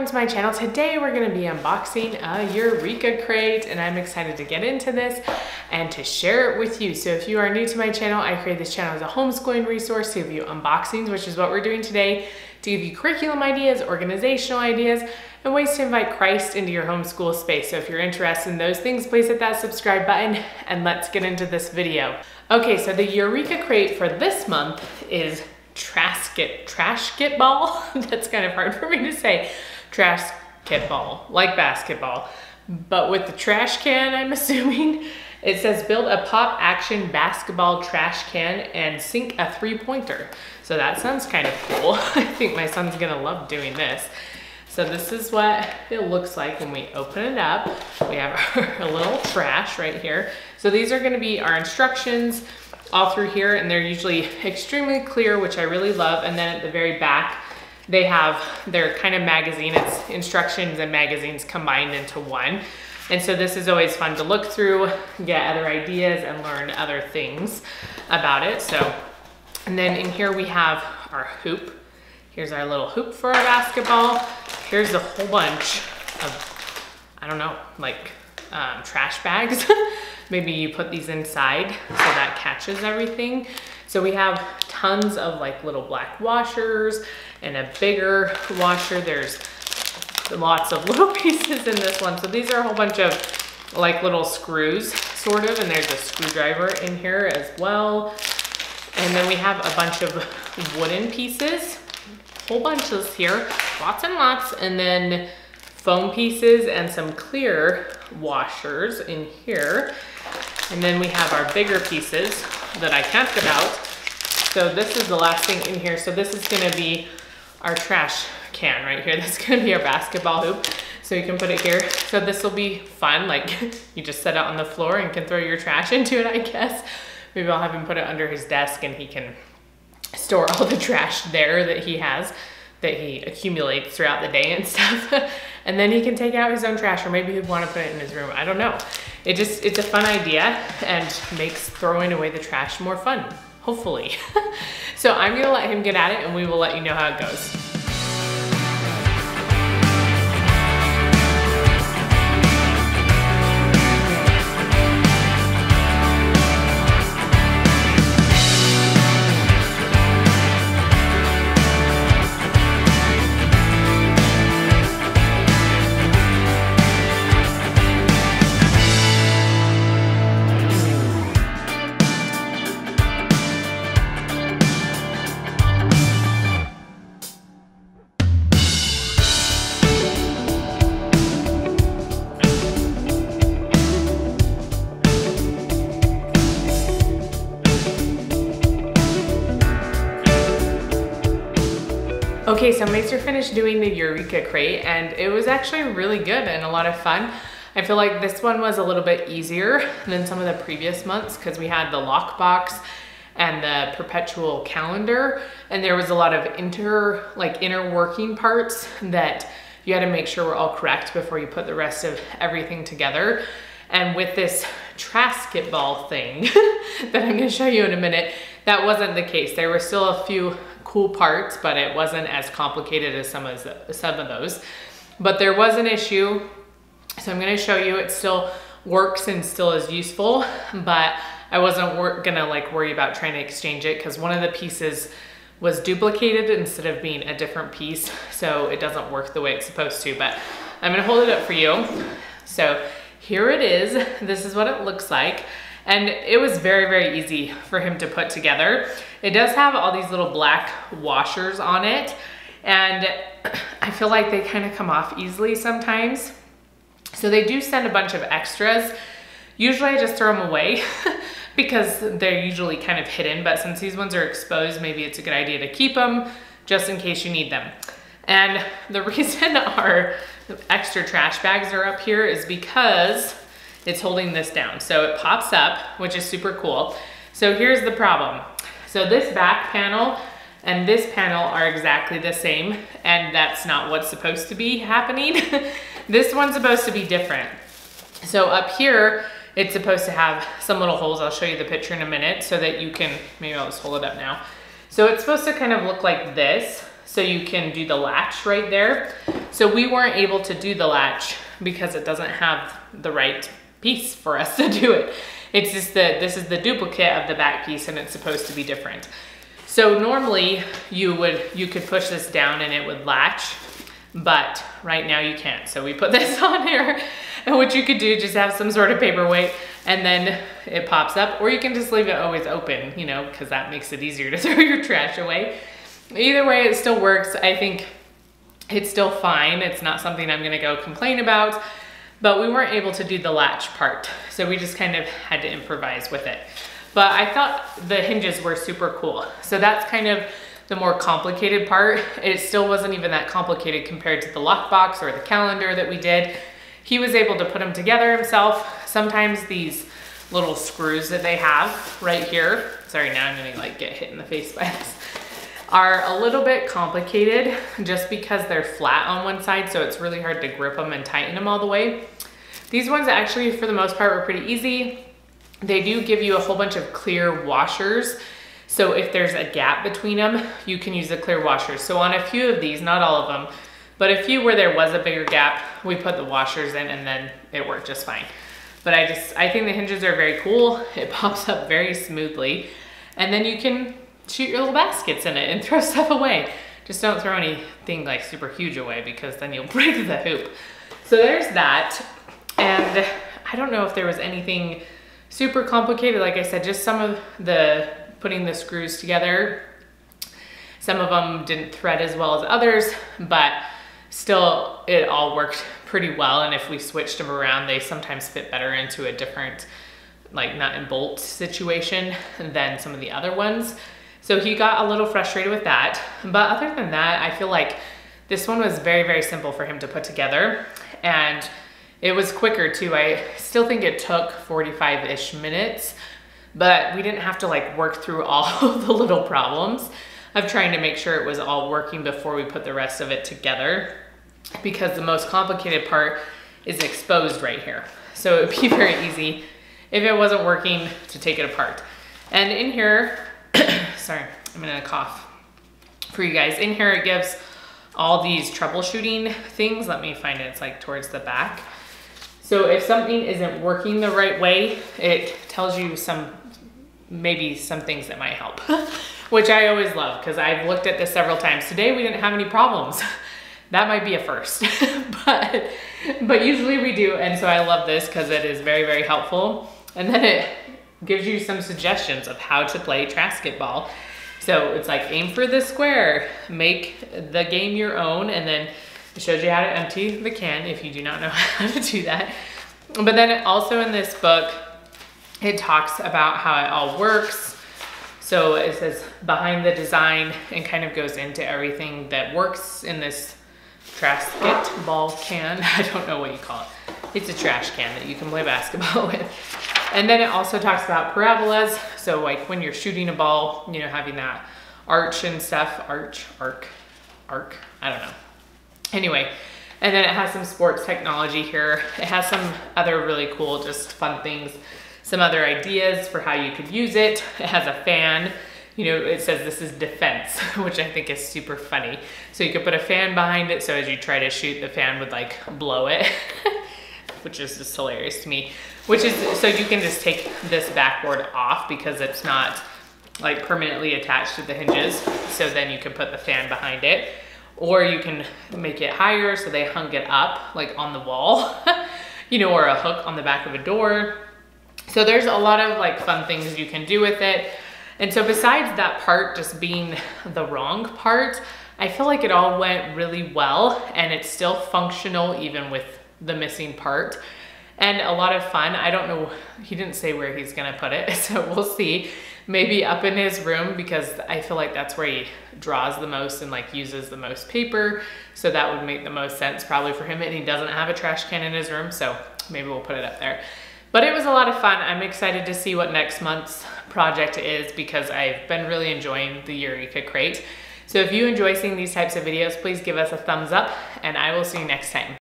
welcome to my channel. Today we're going to be unboxing a Eureka Crate, and I'm excited to get into this and to share it with you. So if you are new to my channel, I created this channel as a homeschooling resource to give you unboxings, which is what we're doing today, to give you curriculum ideas, organizational ideas, and ways to invite Christ into your homeschool space. So if you're interested in those things, please hit that subscribe button and let's get into this video. Okay, so the Eureka Crate for this month is Trashketball. That's kind of hard for me to say. Trashketball, like basketball, but with the trash can, I'm assuming. It says build a pop action basketball trash can and sink a three-pointer. So that sounds kind of cool. I think my son's gonna love doing this. So this is what it looks like when we open it up. We have our little trash right here. So these are gonna be our instructions all through here, and they're usually extremely clear, which I really love. And then at the very back, they have their kind of magazine. It's instructions and magazines combined into one. And so this is always fun to look through, get other ideas and learn other things about it. So, and then in here we have our hoop. Here's our little hoop for our basketball. Here's a whole bunch of, I don't know, like trash bags. Maybe you put these inside so that catches everything. So we have tons of like little black washers and a bigger washer. There's lots of little pieces in this one. So these are a whole bunch of like little screws sort of, and there's a screwdriver in here as well. And then we have a bunch of wooden pieces, whole bunches here, lots and lots, and then foam pieces and some clear washers in here. And then we have our bigger pieces that I can't get out. So this is the last thing in here. So this is gonna be our trash can right here. That's gonna be our basketball hoop. So you can put it here. So this will be fun. Like you just set it on the floor and can throw your trash into it, I guess. Maybe I'll have him put it under his desk and he can store all the trash there that he has, that he accumulates throughout the day and stuff. And then he can take out his own trash, or maybe he'd want to put it in his room. I don't know. It's a fun idea and makes throwing away the trash more fun, hopefully. So I'm gonna let him get at it and we will let you know how it goes. Okay, so Macer finished doing the Eureka Crate, and it was actually really good and a lot of fun. I feel like this one was a little bit easier than some of the previous months because we had the lockbox and the perpetual calendar, and there was a lot of inner working parts that you had to make sure were all correct before you put the rest of everything together. And with this Trashketball thing that I'm gonna show you in a minute, that wasn't the case. There were still a few cool parts, but it wasn't as complicated as some of those. But there was an issue, so I'm gonna show you. It still works and still is useful, but I wasn't gonna like worry about trying to exchange it because one of the pieces was duplicated instead of being a different piece, so it doesn't work the way it's supposed to. But I'm gonna hold it up for you. So here it is. This is what it looks like. And it was very, very easy for him to put together. It does have all these little black washers on it, and I feel like they kind of come off easily sometimes. So they do send a bunch of extras. Usually I just throw them away because they're usually kind of hidden, but since these ones are exposed, maybe it's a good idea to keep them just in case you need them. And the reason our extra trash bags are up here is because it's holding this down. So it pops up, which is super cool. So here's the problem. So this back panel and this panel are exactly the same, and that's not what's supposed to be happening. This one's supposed to be different. So up here, it's supposed to have some little holes. I'll show you the picture in a minute so that you can, maybe I'll just hold it up now. So it's supposed to kind of look like this. So you can do the latch right there. So we weren't able to do the latch because it doesn't have the right piece for us to do it. It's just that this is the duplicate of the back piece and it's supposed to be different. So normally you could push this down and it would latch, but right now you can't. So we put this on here, and what you could do, just have some sort of paperweight and then it pops up, or you can just leave it always open, you know, because that makes it easier to throw your trash away. Either way, it still works. I think it's still fine. It's not something I'm gonna go complain about, but we weren't able to do the latch part. So we just kind of had to improvise with it. But I thought the hinges were super cool. So that's kind of the more complicated part. It still wasn't even that complicated compared to the lockbox or the calendar that we did. He was able to put them together himself. Sometimes these little screws that they have right here, sorry, now I'm gonna like get hit in the face by this, are a little bit complicated just because they're flat on one side, so it's really hard to grip them and tighten them all the way. These ones actually, for the most part, were pretty easy. They do give you a whole bunch of clear washers, so if there's a gap between them, you can use the clear washers. So on a few of these, not all of them, but a few where there was a bigger gap, we put the washers in and then it worked just fine. But I think the hinges are very cool. It pops up very smoothly. And then you can shoot your little baskets in it and throw stuff away. Just don't throw anything like super huge away because then you'll break the hoop. So there's that. And I don't know if there was anything super complicated. Like I said, just some of the putting the screws together. Some of them didn't thread as well as others, but still, it all worked pretty well, and if we switched them around, they sometimes fit better into a different, like, nut and bolt situation than some of the other ones. So he got a little frustrated with that, but other than that, I feel like this one was very, very simple for him to put together, and it was quicker too. I still think it took 45-ish minutes, but we didn't have to like work through all of the little problems of trying to make sure it was all working before we put the rest of it together, because the most complicated part is exposed right here. So it would be very easy if it wasn't working to take it apart. And in here, sorry, I'm gonna cough for you guys. In here it gives all these troubleshooting things. Let me find it, it's like towards the back. So if something isn't working the right way, it tells you some, maybe some things that might help. Which I always love because I've looked at this several times. Today we didn't have any problems. That might be a first, but usually we do. And so I love this because it is very, very helpful. And then it gives you some suggestions of how to play Trashketball. So it's like aim for the square, make the game your own, and then it shows you how to empty the can if you do not know how to do that. But then also in this book, it talks about how it all works. So it says behind the design and kind of goes into everything that works in this Trashketball can. I don't know what you call it. It's a trash can that you can play basketball with. And then it also talks about parabolas. So like when you're shooting a ball, you know, having that arch and stuff, arc, I don't know. Anyway, and then it has some sports technology here. It has some other really cool, just fun things. Some other ideas for how you could use it. It has a fan, you know, it says this is defense, which I think is super funny. So you could put a fan behind it, so as you try to shoot, the fan would like blow it, which is just hilarious to me. Which is, so you can just take this backboard off because it's not like permanently attached to the hinges. So then you can put the fan behind it, or you can make it higher so they hung it up like on the wall, you know, or a hook on the back of a door. So there's a lot of like fun things you can do with it. And so besides that part just being the wrong part, I feel like it all went really well and it's still functional even with the missing part and a lot of fun. I don't know, he didn't say where he's gonna put it, so we'll see. Maybe up in his room because I feel like that's where he draws the most and like uses the most paper. So that would make the most sense probably for him, and he doesn't have a trash can in his room, so maybe we'll put it up there. But it was a lot of fun. I'm excited to see what next month's project is because I've been really enjoying the Eureka Crate. So if you enjoy seeing these types of videos, please give us a thumbs up and I will see you next time.